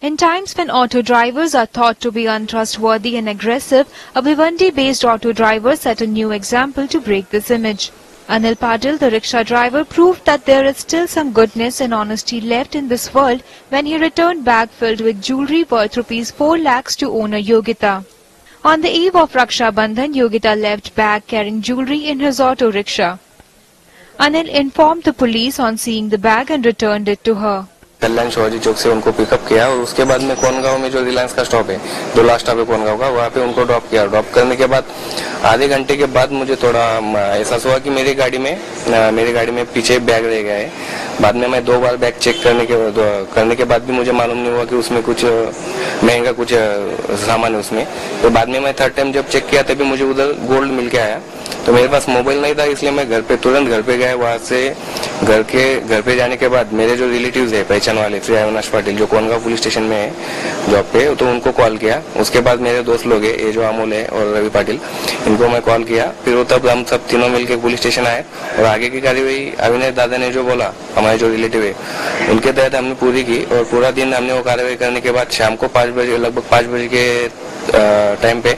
In times when auto drivers are thought to be untrustworthy and aggressive, a Bhiwandi-based auto driver set a new example to break this image. Anil Patil, the rickshaw driver, proved that there is still some goodness and honesty left in this world when he returned bag filled with jewellery worth Rs 4 lakhs to owner Yogita. On the eve of Raksha Bandhan, Yogita left bag carrying jewellery in his auto rickshaw. Anil informed the police on seeing the bag and returned it to her. कल्याण शोजी चौक से उनको pickup किया और उसके बाद में कोनगांव में जो रिलायंस का स्टॉप है, जो लास्ट स्टॉप है कोनगांव का, वहाँ पे उनको ड्रॉप किया। ड्रॉप करने के बाद आधे घंटे के बाद मुझे थोड़ा एहसास हुआ कि मेरी गाड़ी में पीछे बैग रह गया है। बाद में मैं दो बार बैग चेक करने के बाद भी मुझे मालूम नहीं हुआ कि उसमें कुछ महंगा कुछ सामान है उसमें। तो बाद में मैं थर्ड टाइम जब चेक किया तभी मुझे उधर गोल्ड मिल के आया। तो मेरे पास मोबाइल नहीं था, इसलिए मैं तुरंत घर पे गया। वहाँ से घर पे जाने के बाद मेरे जो रिलेटिव्स है पहचान वाले श्री अविनाश पाटिल जो कोनगांव पुलिस स्टेशन में है जॉब पे, तो उनको कॉल किया। उसके बाद मेरे दोस्त लोग है ये जो अमोल है और रवि पाटिल, इनको मैं कॉल किया। फिर वो तब हम सब तीनों मिलकर पुलिस स्टेशन आए और आगे की कार्यवाही अविनाश दादा ने जो बोला हमारे जो रिलेटिव है उनके तहत हमने पूरी की। और पूरा दिन हमने वो कार्यवाही करने के बाद शाम को लगभग पाँच बजे के टाइम पे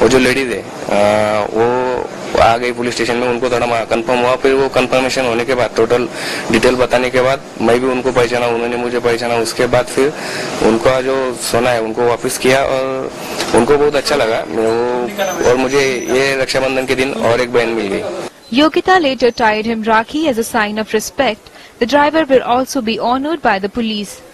वो जो लेडीज है वो आ गई पुलिस स्टेशन में। उनको थोड़ा कंफर्म हुआ, फिर वो कंफर्मेशन होने के बाद टोटल डिटेल बताने के बाद मैं भी उनको पहचाना, उन्होंने मुझे पहचाना। उसके बाद फिर उनका जो सोना है उनको वापस किया और उनको बहुत अच्छा लगा। और मुझे ये रक्षाबंधन के दिन और एक बहन मिल गई। Yogita later tied him Rakhi as a sign of respect. The driver will also be honored by the police.